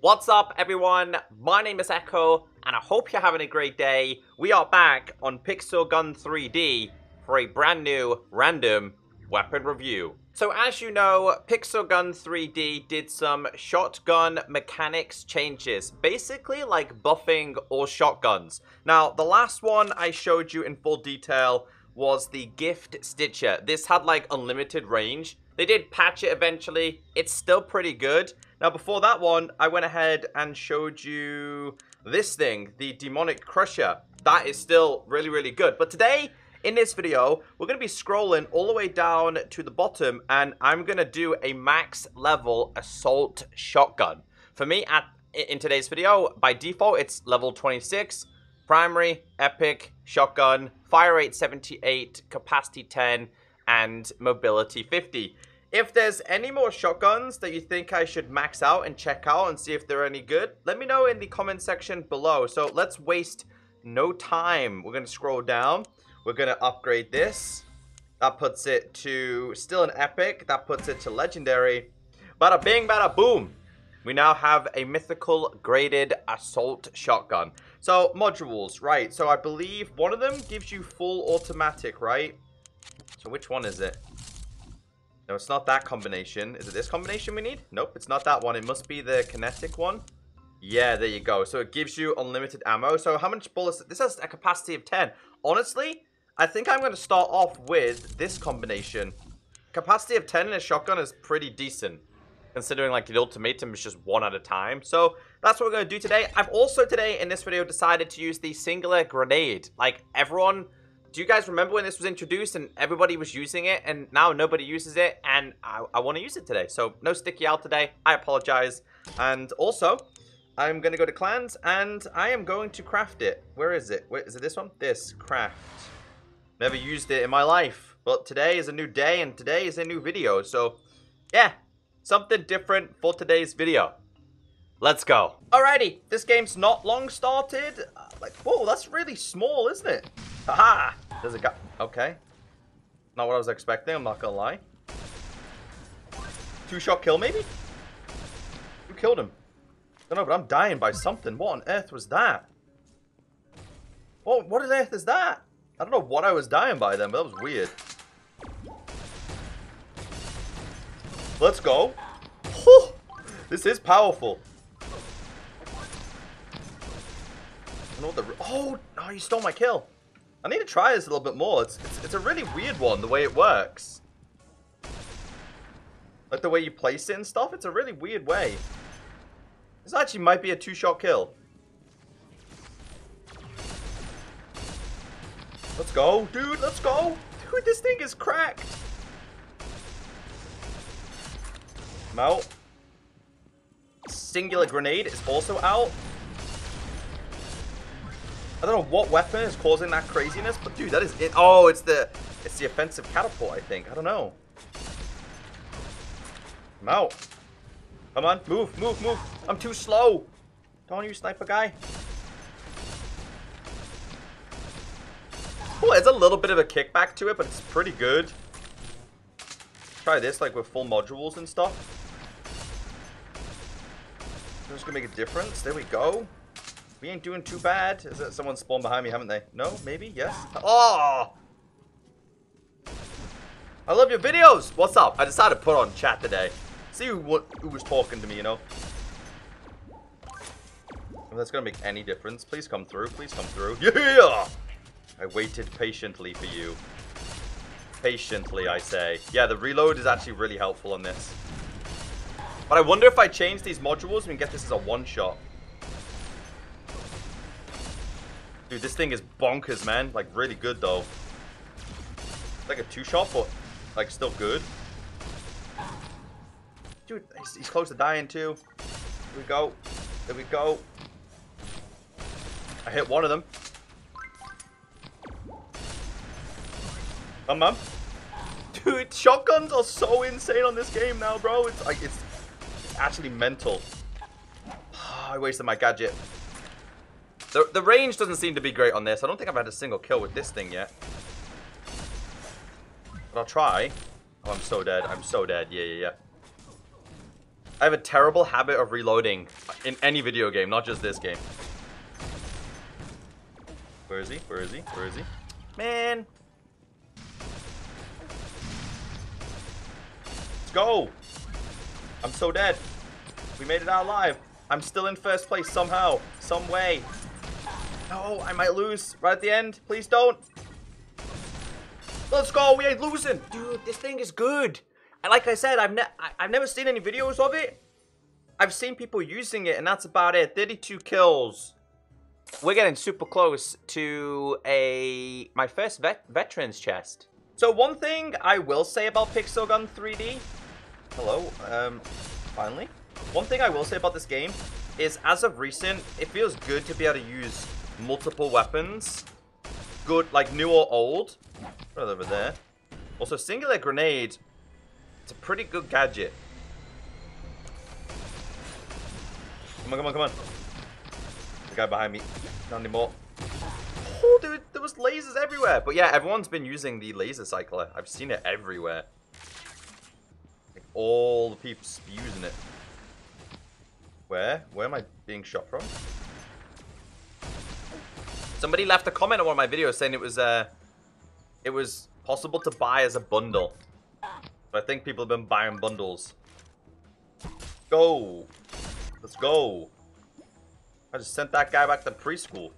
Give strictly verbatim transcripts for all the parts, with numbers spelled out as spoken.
What's up everyone, my name is Echo and I hope you're having a great day. We are back on Pixel Gun three D for a brand new random weapon review. So as you know, Pixel Gun three D did some shotgun mechanics changes, basically like buffing all shotguns. Now the last one I showed you in full detail was the Gift Stitcher. This had like unlimited range. They did patch it eventually, it's still pretty good. Now before that one, I went ahead and showed you this thing, the Demonic Crusher. That is still really, really good. But today, in this video, we're gonna be scrolling all the way down to the bottom and I'm gonna do a max level assault shotgun. For me, at in today's video, by default, it's level twenty-six, primary, epic, shotgun, fire rate seventy-eight, capacity ten, and mobility fifty. If there's any more shotguns that you think I should max out and check out and see if they're any good, let me know in the comment section below. So let's waste no time. We're gonna scroll down. We're gonna upgrade this. That puts it to still an epic. That puts it to legendary. Bada bing, bada boom. We now have a mythical graded assault shotgun. So modules, right? So I believe one of them gives you full automatic, right? So which one is it? No, it's not that combination. Is it this combination we need? Nope, it's not that one. It must be the kinetic one. Yeah, there you go. So it gives you unlimited ammo. So how much bullets? This has a capacity of ten. Honestly, I think I'm going to start off with this combination. Capacity of ten in a shotgun is pretty decent, considering like the ultimatum is just one at a time. So that's what we're going to do today. I've also today in this video decided to use the Singular Grenade. Like everyone... Do you guys remember when this was introduced and everybody was using it and now nobody uses it, and I, I want to use it today. So no sticky out today. I apologize. And also, I'm going to go to clans and I am going to craft it. Where is it? Where, is it this one? This, craft. Never used it in my life. But today is a new day and today is a new video. So yeah, something different for today's video. Let's go. Alrighty, this game's not long started. Like, whoa, that's really small, isn't it? Haha! There's a guy. Okay. Not what I was expecting, I'm not gonna lie. Two shot kill, maybe? Who killed him? I don't know, but I'm dying by something. What on earth was that? What, what on earth is that? I don't know what I was dying by then, but that was weird. Let's go. Whew! This is powerful. I don't know what the. Oh, no, you stole my kill. I need to try this a little bit more. It's, it's it's a really weird one, the way it works. Like the way you place it and stuff, it's a really weird way. This actually might be a two-shot kill. Let's go, dude, let's go. Dude, this thing is cracked. I'm out. Singular Grenade is also out. I don't know what weapon is causing that craziness, but dude, that is it. Oh, it's the it's the offensive catapult, I think. I don't know. I'm out. Come on, move, move, move. I'm too slow. Don't you, sniper guy. Oh, there's a little bit of a kickback to it, but it's pretty good. Try this, like with full modules and stuff. It's just gonna make a difference. There we go. We ain't doing too bad. Is that someone spawned behind me, haven't they? No? Maybe? Yes? Oh! I love your videos! What's up? I decided to put on chat today. See who, who was talking to me, you know? If that's gonna make any difference, please come through. Please come through. Yeah! I waited patiently for you. Patiently, I say. Yeah, the reload is actually really helpful on this. But I wonder if I change these modules, we can get this as a one-shot. Dude, this thing is bonkers, man. Like, really good, though. Like a two-shot, but, like, still good. Dude, he's, he's close to dying, too. Here we go. There we go. I hit one of them. Come on. Dude, shotguns are so insane on this game now, bro. It's, like, it's, it's actually mental. I wasted my gadget. The, the range doesn't seem to be great on this. I don't think I've had a single kill with this thing yet. But I'll try. Oh, I'm so dead. I'm so dead. Yeah, yeah, yeah. I have a terrible habit of reloading in any video game, not just this game. Where is he? Where is he? Where is he? Man! Let's go! I'm so dead. We made it out alive. I'm still in first place somehow. Some way. No, I might lose right at the end. Please don't. Let's go. We ain't losing. Dude, this thing is good. And like I said, I've, ne I've never seen any videos of it. I've seen people using it, and that's about it. thirty-two kills. We're getting super close to a my first vet veterans chest. So one thing I will say about Pixel Gun three D. Hello. Um, finally. One thing I will say about this game is, as of recent, it feels good to be able to use multiple weapons. Good, like new or old. Right over there. Also, Singularity Grenade. It's a pretty good gadget. Come on, come on, come on. The guy behind me. Not anymore. Oh, dude, there was lasers everywhere. But yeah, everyone's been using the laser cycler. I've seen it everywhere. Like, all the peeps using it. Where? Where am I being shot from? Somebody left a comment on one of my videos saying it was uh, it was possible to buy as a bundle. But I think people have been buying bundles. Go! Let's go! I just sent that guy back to preschool.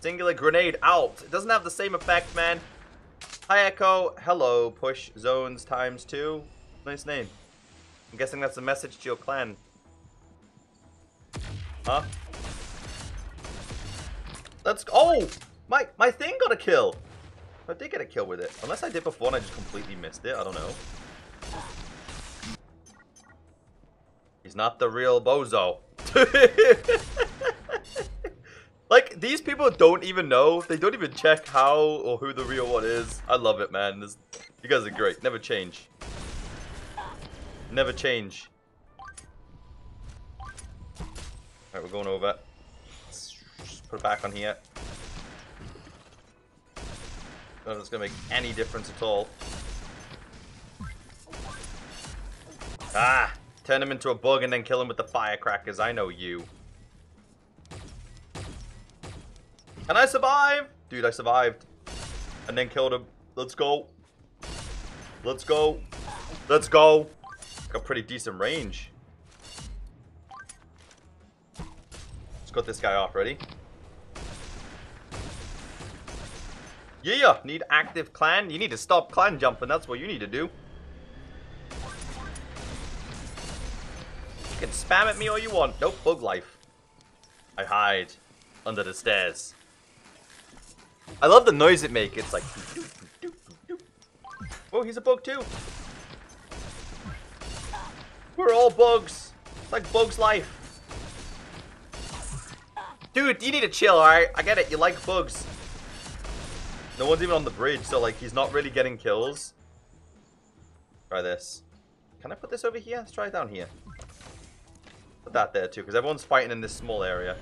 Singular grenade out. It doesn't have the same effect, man. Hi, Echo. Hello, push zones times two. Nice name. I'm guessing that's a message to your clan. Huh? Let's go. Oh! My, my thing got a kill. I did get a kill with it. Unless I did before and I just completely missed it. I don't know. He's not the real bozo. Like, these people don't even know. They don't even check how or who the real one is. I love it, man. This, you guys are great. Never change. Never change. Alright, we're going over. Just put it back on here. None of it's gonna make any difference at all. Ah! Turn him into a bug and then kill him with the firecrackers. I know you. And I survived! Dude, I survived. And then killed him. Let's go. Let's go. Let's go. Got pretty decent range. Got this guy off. Ready? Yeah, need active clan. You need to stop clan jumping. That's what you need to do. You can spam at me all you want. Nope, bug life. I hide under the stairs. I love the noise it makes. It's like, oh, he's a bug too. We're all bugs. It's like Bug's Life. Dude, you need to chill, alright? I get it, you like bugs. No one's even on the bridge, so, like, he's not really getting kills. Try this. Can I put this over here? Let's try it down here. Put that there, too, because everyone's fighting in this small area.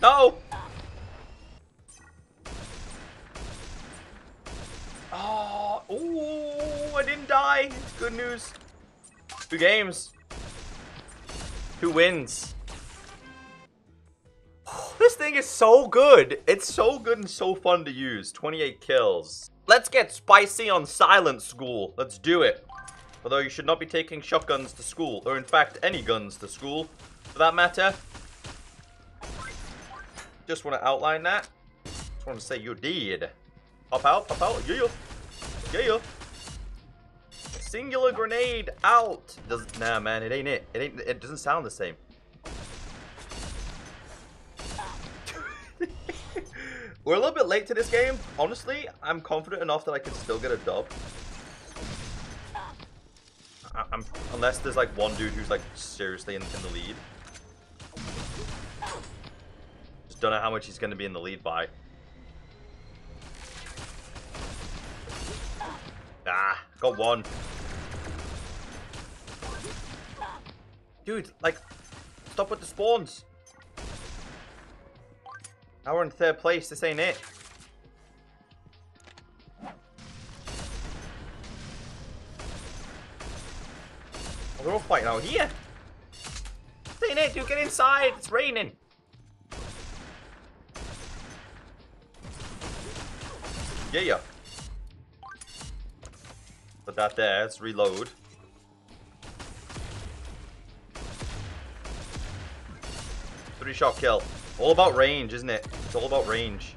No! Oh, ooh, I didn't die. It's good news. Two games. Who wins? Oh, this thing is so good. It's so good and so fun to use. twenty-eight kills. Let's get spicy on silent school. Let's do it. Although you should not be taking shotguns to school. Or in fact, any guns to school. For that matter. Just want to outline that. Just want to say you did. Pop out, pop out. Yeah, yeah. Yeah, yeah. Singular grenade out. Doesn't, nah, man, it ain't it. It ain't. It doesn't sound the same. We're a little bit late to this game. Honestly, I'm confident enough that I can still get a dub. I, I'm, unless there's like one dude who's like seriously in, in the lead. Just don't know how much he's going to be in the lead by. Ah, got one. Dude, like, stop with the spawns. Now we're in third place. This ain't it. We're all fighting out here. Stay in it, dude. Get inside. It's raining. Yeah, yeah. Put that there. Let's reload. Three shot kill. All about range, isn't it? It's all about range.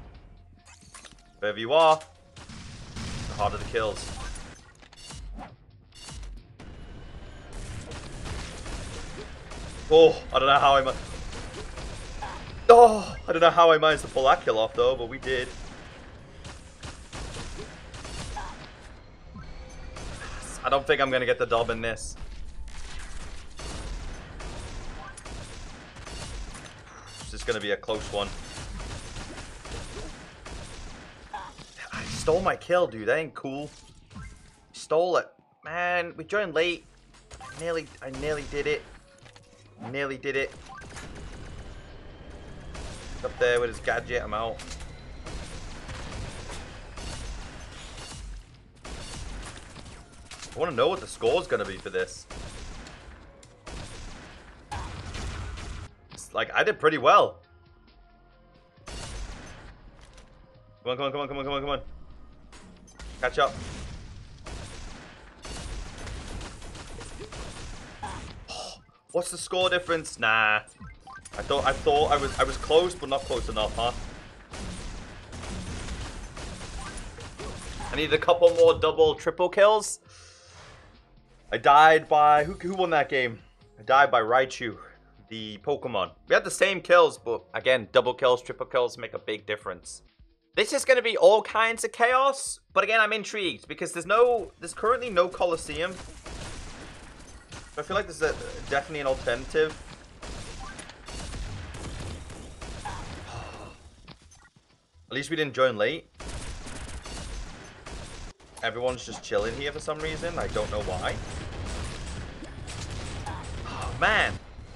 Wherever you are, the harder the kills. Oh, I don't know how I managed. Oh, I don't know how I managed to pull that kill off though, but we did. I don't think I'm gonna get the dub in this. This is gonna be a close one. I stole my kill, dude. That ain't cool. Stole it, man. We joined late. I nearly, I nearly did it. Nearly did it. Up there with his gadget, I'm out. I want to know what the score's going to be for this. It's like, I did pretty well. Come on, come on, come on, come on, come on, come on. Catch up. What's the score difference? Nah. I thought I thought I was I was close, but not close enough, huh? I need a couple more double, triple kills. I died by who who won that game? I died by Raichu, the Pokemon. We had the same kills, but again, double kills, triple kills make a big difference. This is gonna be all kinds of chaos, but again, I'm intrigued because there's no there's currently no Colosseum. I feel like this is a, definitely an alternative. At least we didn't join late. Everyone's just chilling here for some reason. I don't know why. Oh, man.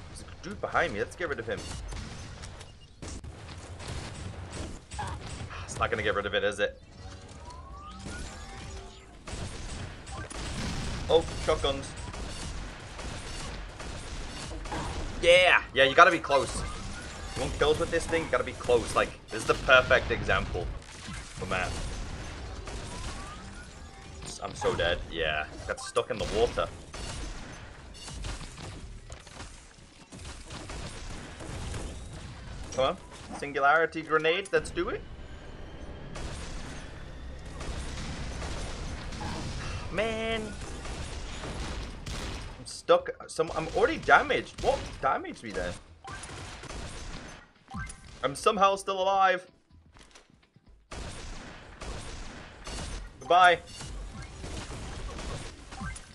There's a dude behind me. Let's get rid of him. It's not going to get rid of it, is it? Oh, shotguns. Yeah, yeah, you gotta be close. You want kills with this thing? You gotta be close. Like, this is the perfect example. But man, I'm so dead. Yeah, got stuck in the water. Come on, Singularity Grenade. Let's do it. Man. Stuck. Some. I'm already damaged. What damaged me then? I'm somehow still alive. Goodbye.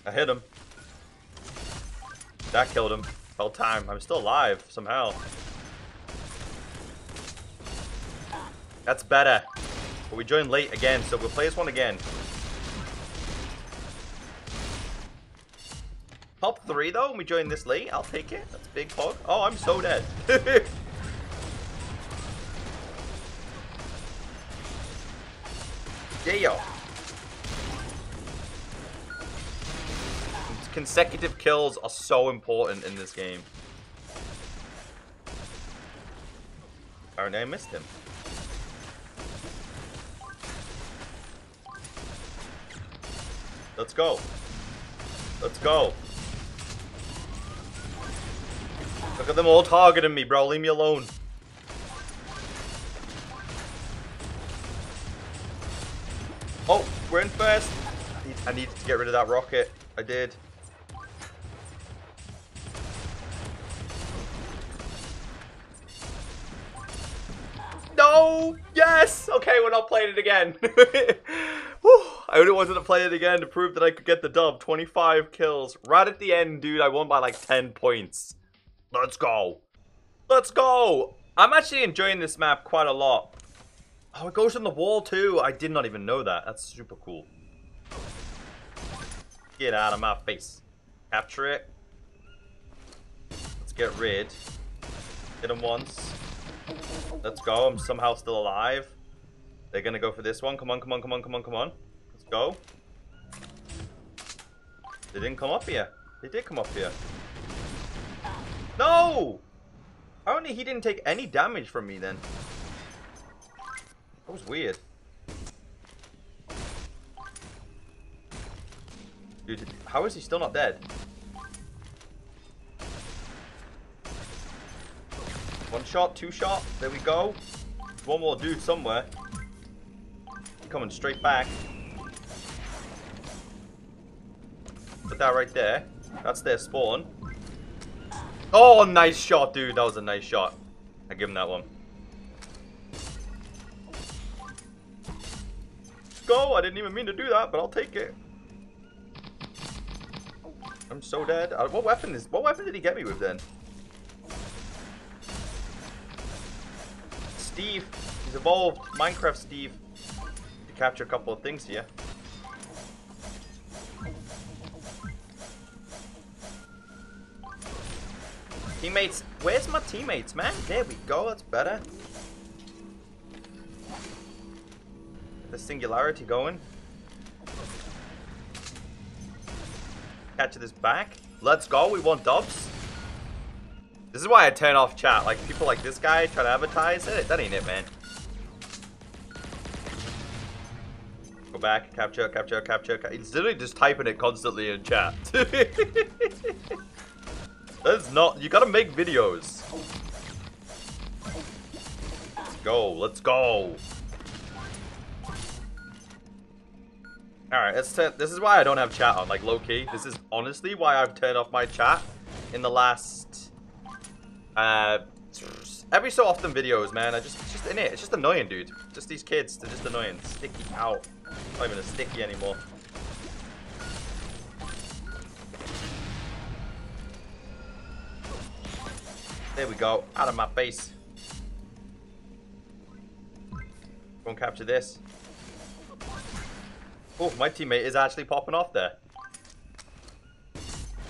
I hit him. That killed him. About time. I'm still alive somehow. That's better. But we joined late again, so we'll play this one again. Top three though, and we join this late. I'll take it. That's big pog. Oh, I'm so dead. Yeah, yo. Consecutive kills are so important in this game. Apparently, I missed him. Let's go. Let's go. Look at them all targeting me, bro. Leave me alone. Oh, we're in first. I needed to get rid of that rocket. I did. No! Yes! Okay, we're not playing it again. Whew. I only wanted to play it again to prove that I could get the dub. twenty-five kills. Right at the end, dude, I won by like ten points. Let's go. Let's go. I'm actually enjoying this map quite a lot. Oh, it goes on the wall too. I did not even know that. That's super cool. Get out of my face. Capture it. Let's get rid. Hit him once. Let's go. I'm somehow still alive. They're going to go for this one. Come on, come on, come on, come on, come on. Let's go. They didn't come up here. They did come up here. No! Only he didn't take any damage from me then. That was weird. Dude, how is he still not dead? One shot, two shot, there we go. One more dude somewhere. Coming straight back. Put that right there. That's their spawn. Oh, nice shot, dude. That was a nice shot. I give him that one. Go! I didn't even mean to do that, but I'll take it. I'm so dead. What weapon is? What weapon did he get me with then? Steve, he's evolved. Minecraft Steve. To capture a couple of things here. Teammates, where's my teammates, man? There we go, that's better. Get the singularity going. Catch this back. Let's go, we want dubs. This is why I turn off chat. Like, people like this guy trying to advertise it. That ain't it, man. Go back, capture, capture, capture, capture. He's literally just typing it constantly in chat. That's not, you gotta make videos. Let's go, let's go. Alright, let's turn, this is why I don't have chat on, like low key. This is honestly why I've turned off my chat in the last, uh, every so often videos, man. I just, it's just in it, it's just annoying, dude. Just these kids, they're just annoying. Sticky out. Not even a sticky anymore. There we go. Out of my face. Go and capture this. Oh, my teammate is actually popping off there.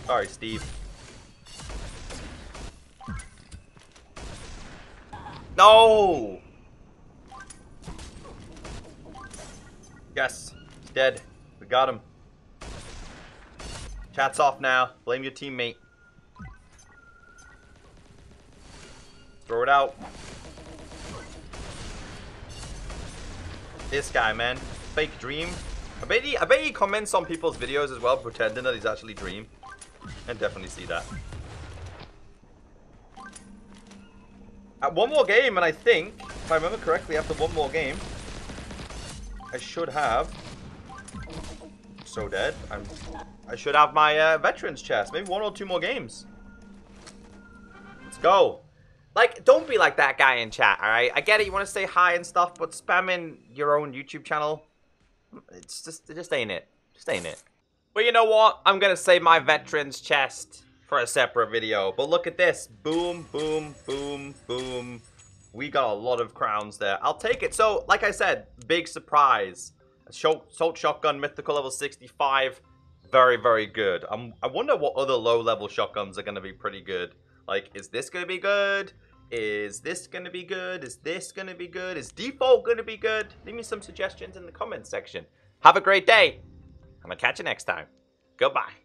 Sorry, Steve. No! Yes. He's dead. We got him. Chat's off now. Blame your teammate. Throw it out. This guy, man. Fake dream. I bet he, I bet he comments on people's videos as well, pretending that he's actually dream. I definitely see that. At one more game, and I think, if I remember correctly, after one more game, I should have... So dead. I'm, I should have my uh, veterans chest. Maybe one or two more games. Let's go. Like, don't be like that guy in chat, alright? I get it, you want to say hi and stuff, but spamming your own YouTube channel, it's just, it just ain't it. Just ain't it. Well, you know what? I'm going to save my veterans chest for a separate video. But look at this. Boom, boom, boom, boom. We got a lot of crowns there. I'll take it. So, like I said, big surprise. Assault Shotgun, Mythical Level sixty-five. Very, very good. I'm, I wonder what other low-level shotguns are going to be pretty good. Like, is this going to be good? Is this going to be good? Is this going to be good? Is default going to be good? Leave me some suggestions in the comments section. Have a great day. I'm going to catch you next time. Goodbye.